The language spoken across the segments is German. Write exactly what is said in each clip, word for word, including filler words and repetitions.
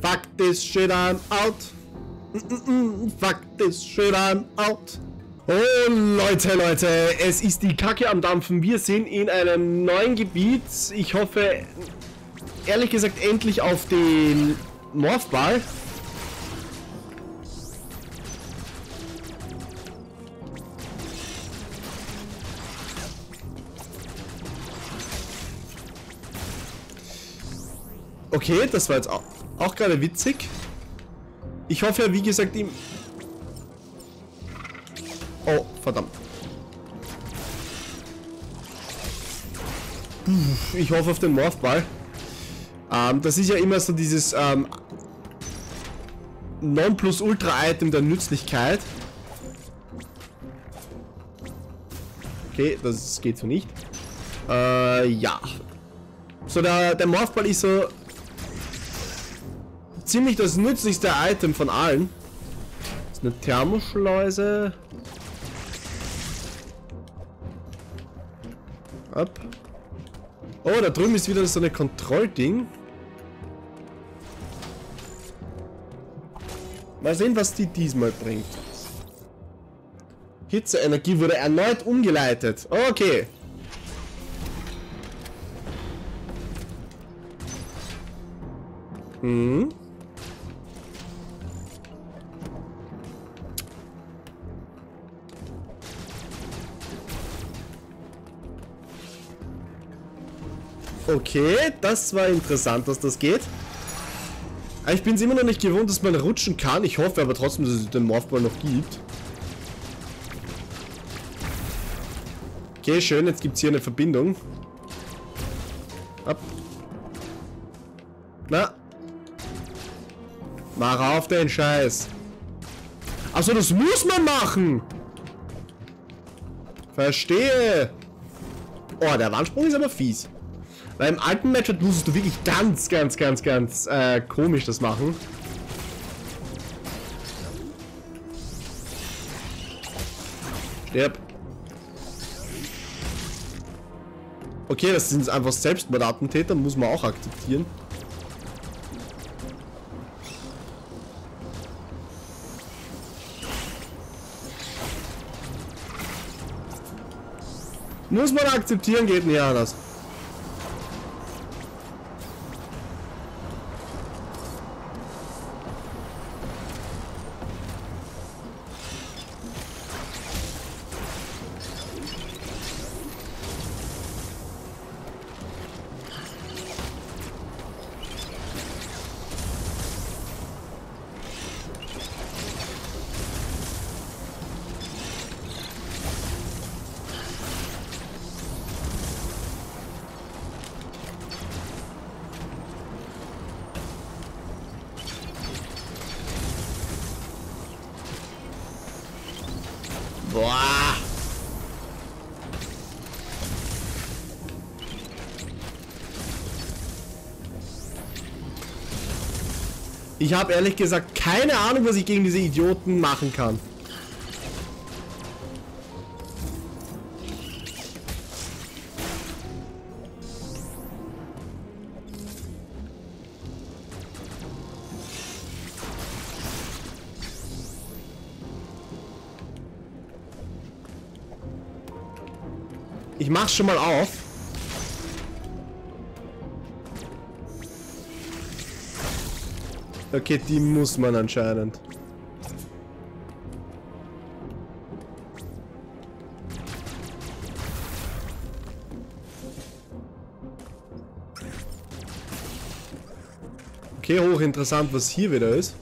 Fuck this shit, I'm out. Fuck this shit, I'm out. Oh Leute, Leute, es ist die Kacke am Dampfen. Wir sind in einem neuen Gebiet. Ich hoffe, ehrlich gesagt, endlich auf den Morphball. Okay, das war jetzt auch, auch gerade witzig. Ich hoffe, wie gesagt, ihm... Oh, verdammt. Ich hoffe auf den Morphball. Ähm, das ist ja immer so dieses ähm, Nonplusultra-Item der Nützlichkeit. Okay, das geht so nicht. Äh, ja. So, der, der Morphball ist so... ziemlich das nützlichste Item von allen. Das ist eine Thermoschleuse. Up. Oh, da drüben ist wieder so eine Kontrollding. Mal sehen, was die diesmal bringt. Hitzeenergie wurde erneut umgeleitet. Okay. Hm. Okay, das war interessant, dass das geht. Aber ich bin es immer noch nicht gewohnt, dass man rutschen kann. Ich hoffe aber trotzdem, dass es den Morphball noch gibt. Okay, schön, jetzt gibt es hier eine Verbindung. Ab. Na. Mach auf den Scheiß. Achso, das muss man machen. Verstehe. Oh, der Wandsprung ist aber fies. Weil im alten Matchup musstest du wirklich ganz, ganz, ganz, ganz äh, komisch das machen. Stirb. Okay, das sind einfach Selbstmordattentäter, muss man auch akzeptieren. Muss man akzeptieren, geht nicht anders. Boah. Ich habe ehrlich gesagt keine Ahnung, was ich gegen diese Idioten machen kann. Ich mach's schon mal auf. Okay, die muss man anscheinend. Okay, hochinteressant, was hier wieder ist.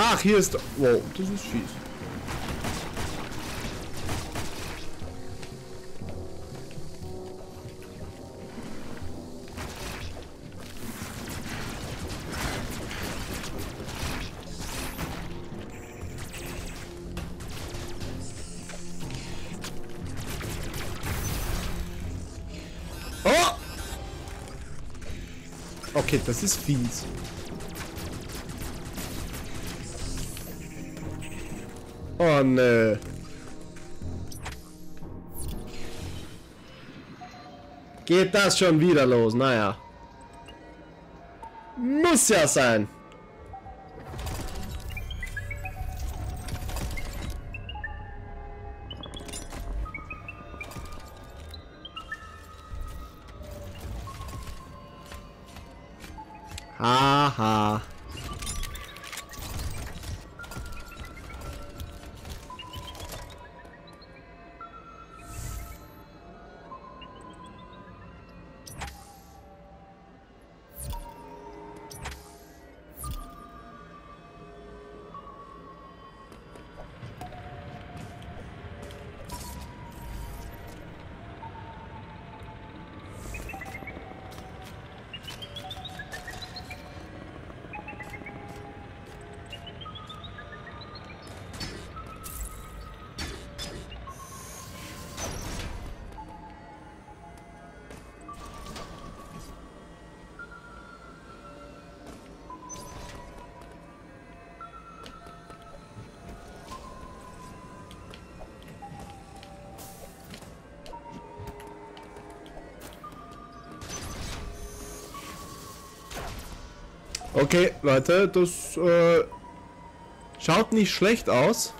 Ach, hier ist... Wow, das ist fies. Oh! Okay, das ist fies. Oh ne. Geht das schon wieder los? Naja. Muss ja sein. Haha. Okay, Leute, das äh, schaut nicht schlecht aus.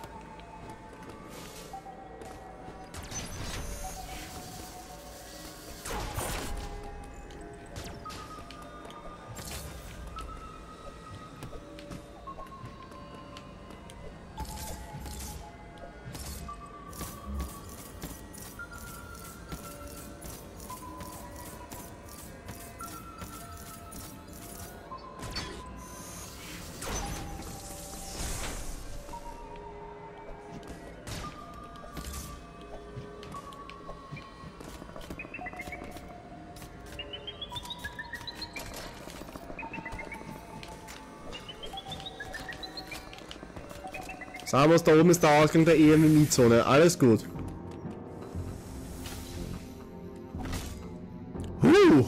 Samus, da oben ist der Ausgang der E M I-Zone. Alles gut. Huh.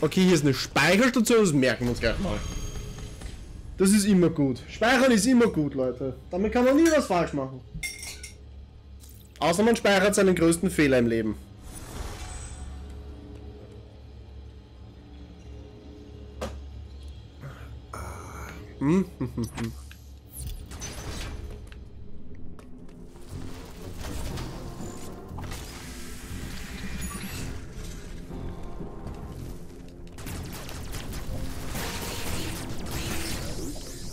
Okay, hier ist eine Speicherstation. Das merken wir uns gleich mal. Das ist immer gut. Speichern ist immer gut, Leute. Damit kann man nie was falsch machen. Außer man speichert seinen größten Fehler im Leben.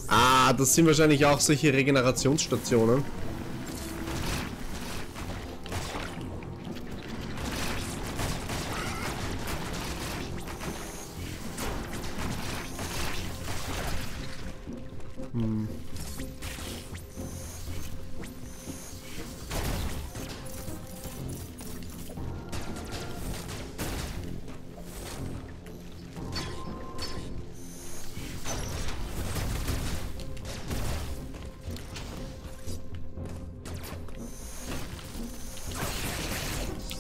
Ah, das sind wahrscheinlich auch solche Regenerationsstationen.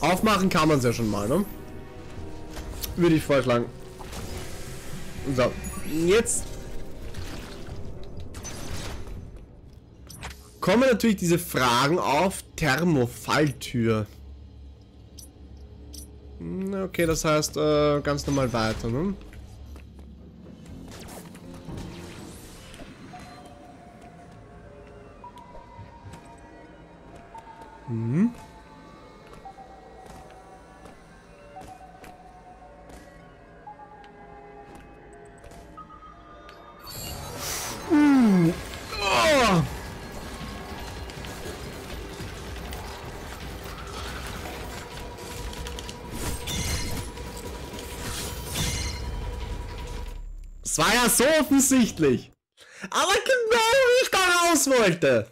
Aufmachen kann man es ja schon mal, ne? Würde ich vorschlagen. So, jetzt kommen natürlich diese Fragen auf Thermofalltür. Okay, das heißt äh, ganz normal weiter, ne? Mhm. Es war ja so offensichtlich. Aber genau, wie ich da raus wollte.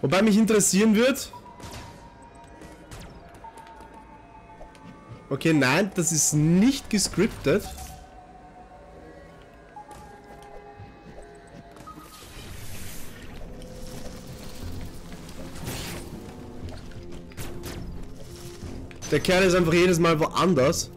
Wobei mich interessieren wird. Okay, nein, das ist nicht gescriptet. Der Kerl ist einfach jedes Mal woanders.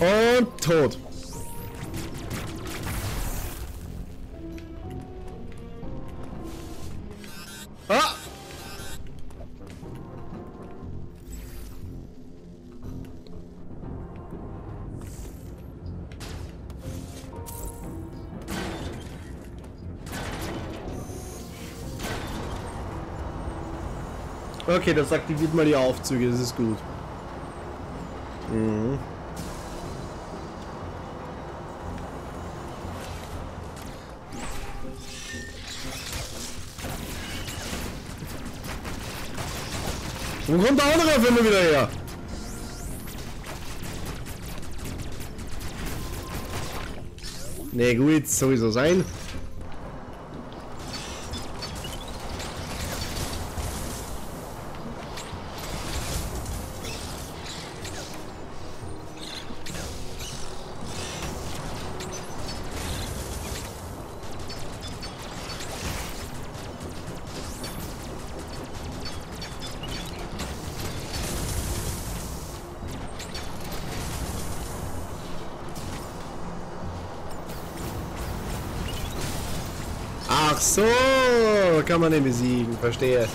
Und tot. Ah! Okay, das aktiviert mal die Aufzüge, das ist gut. Mhm. Wo kommt der andere Film wieder her? Ne, gut, sowieso sein. Ach so, kann man den besiegen, verstehe.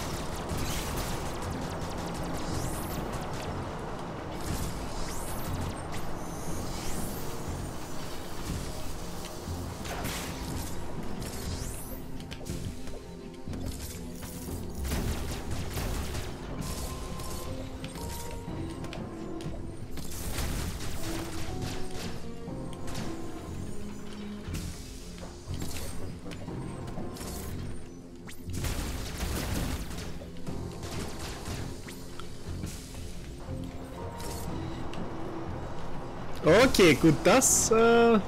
Okay, gut, das äh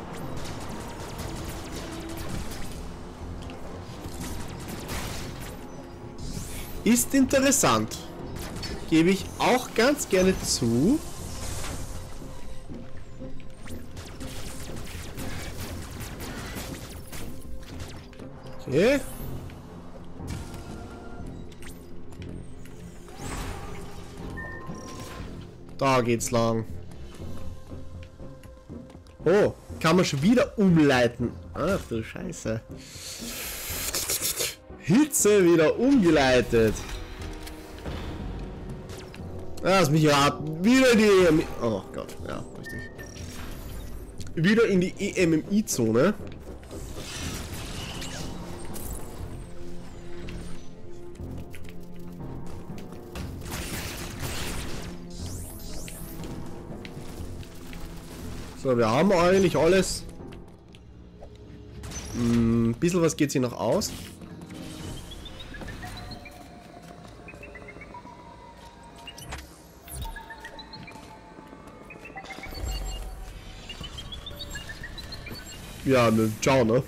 ist interessant. Gebe ich auch ganz gerne zu. Okay. Da geht's lang. Oh, kann man schon wieder umleiten. Ach du Scheiße. Hitze wieder umgeleitet. Lass mich raten. Wieder die... Oh Gott, ja, richtig. Wieder in die E M M I-Zone. So, wir haben eigentlich alles. Ein mm, bisschen was geht hier noch aus. Ja, ne, ciao, ne?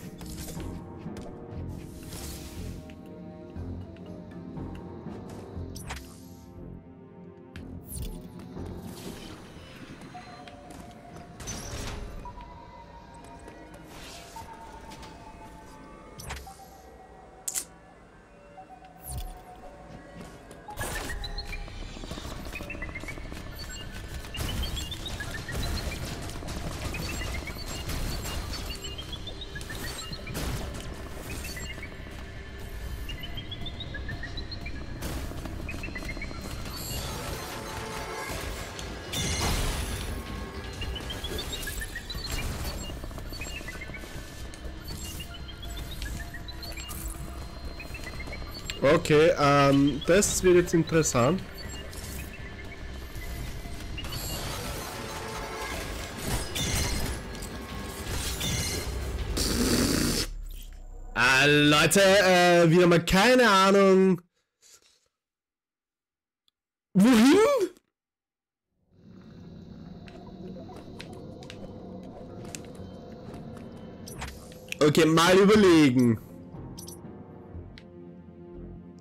Okay, ähm, das wird jetzt interessant. Äh, Leute, äh, wieder mal keine Ahnung. Wohin? Okay, mal überlegen.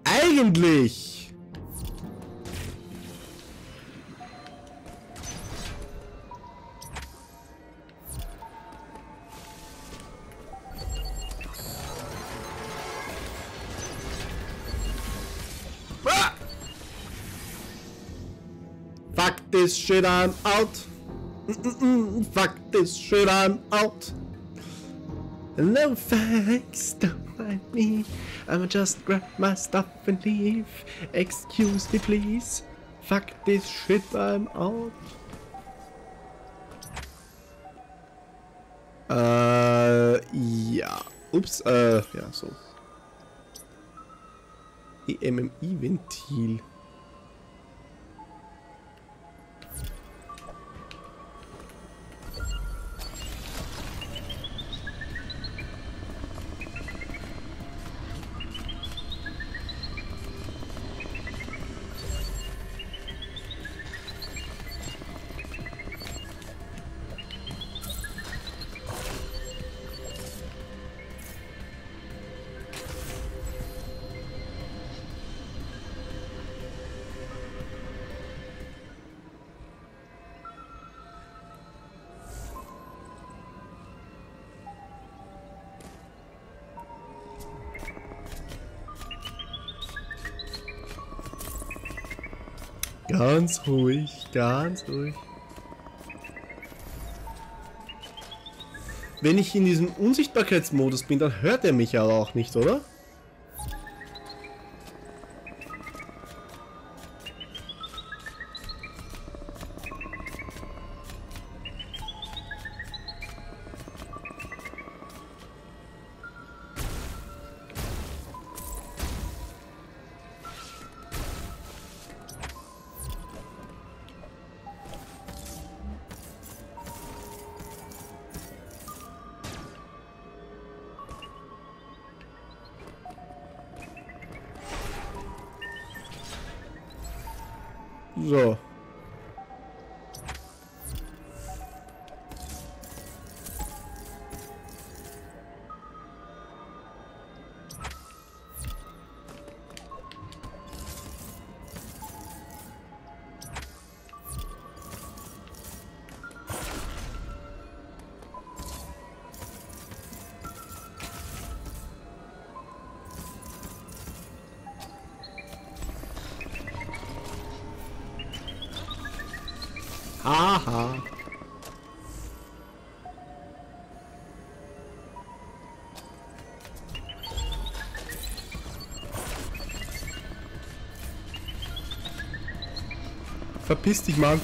Eigentlich. Ah! Fuck this shit, I'm out. Mm-mm-mm. Fuck this shit, I'm out. No thanks, don't mind me. I'ma just grab my stuff and leave. Excuse me, please. Fuck this shit, I'm out. Äh, ja. Ups, äh, ja, so. E M M I-Ventil. Ganz ruhig, ganz ruhig. Wenn ich in diesem Unsichtbarkeitsmodus bin, dann hört er mich aber auch nicht, oder? So. Aha. Verpiss dich, Mann.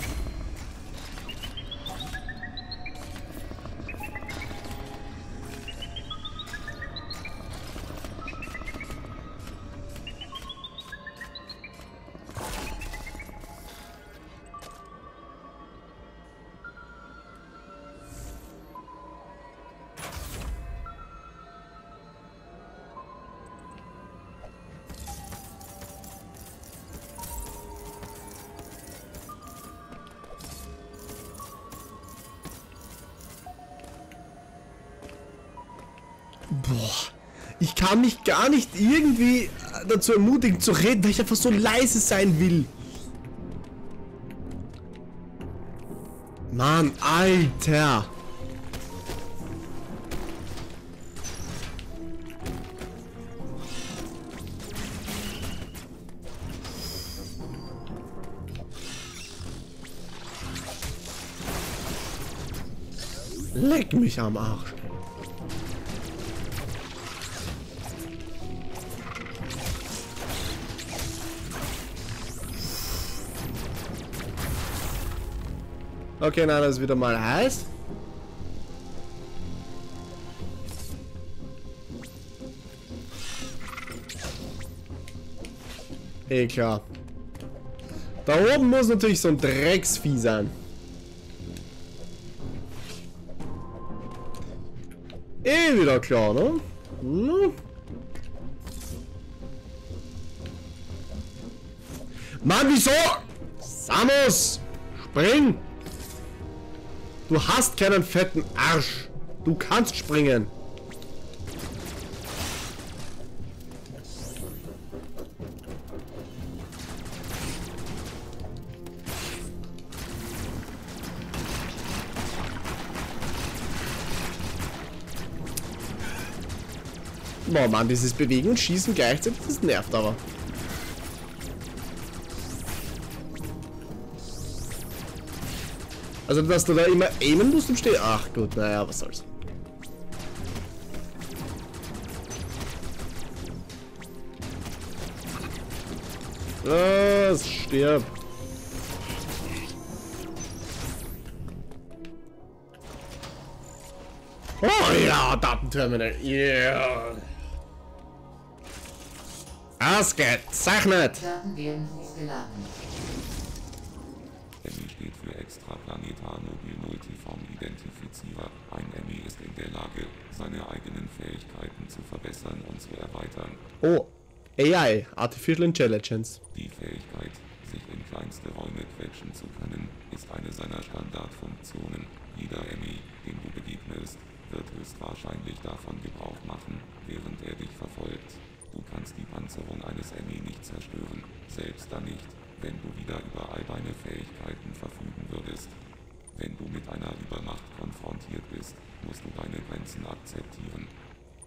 Boah, ich kann mich gar nicht irgendwie dazu ermutigen zu reden, weil ich einfach so leise sein will. Mann, Alter. Leck mich am Arsch. Okay, nein, das ist wieder mal heiß. Eh klar. Da oben muss natürlich so ein Drecksvieh sein. Eh wieder klar, ne? Hm? Mann, wieso? Samus! Spring! Du hast keinen fetten Arsch. Du kannst springen. Boah, Mann, dieses Bewegen und Schießen gleichzeitig, das nervt aber. Also, dass du da immer aimen musst im Stehen. Ach gut, naja, was soll's. Das stirbt. Oh ja, Datenterminal. Yeah. Ausgezeichnet. Es steht für extraplanetar mobile multiform identifizierer. Ein M I ist in der Lage, seine eigenen Fähigkeiten zu verbessern und zu erweitern. Oh. A I, Artificial Intelligence. Die Fähigkeit, sich in kleinste Räume quetschen zu können, ist eine seiner Standardfunktionen. Jeder M I, dem du begegnest, wird höchstwahrscheinlich davon Gebrauch machen, während er dich verfolgt. Du kannst die Panzerung eines M I nicht zerstören, selbst dann nicht, wenn du wieder über all deine Fähigkeiten verfügen würdest. Wenn du mit einer Übermacht konfrontiert bist, musst du deine Grenzen akzeptieren.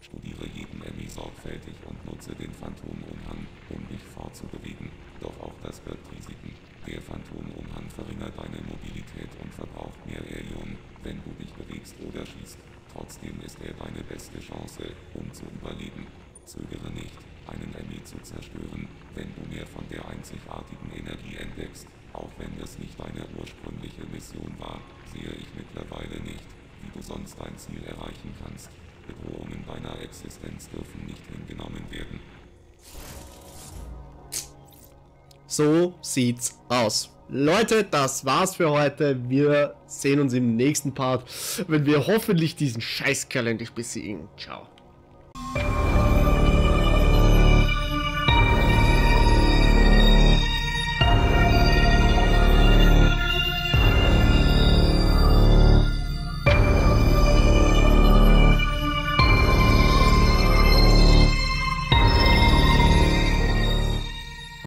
Studiere jeden M I sorgfältig und nutze den Phantom-Umhang, um dich fortzubewegen. Doch auch das birgt Risiken. Der Phantom-Umhang verringert deine Mobilität und verbraucht mehr Erium, wenn du dich bewegst oder schießt. Trotzdem ist er deine beste Chance, um zu überleben. Zögere nicht, einen M I zu zerstören, wenn du mehr von der einzigartigen Energie entdeckst. Auch wenn es nicht deine ursprüngliche Mission war, sehe ich mittlerweile nicht, wie du sonst dein Ziel erreichen kannst. Bedrohungen deiner Existenz dürfen nicht hingenommen werden. So sieht's aus. Leute, das war's für heute. Wir sehen uns im nächsten Part, wenn wir hoffentlich diesen Scheißkerl endlich besiegen. Ciao.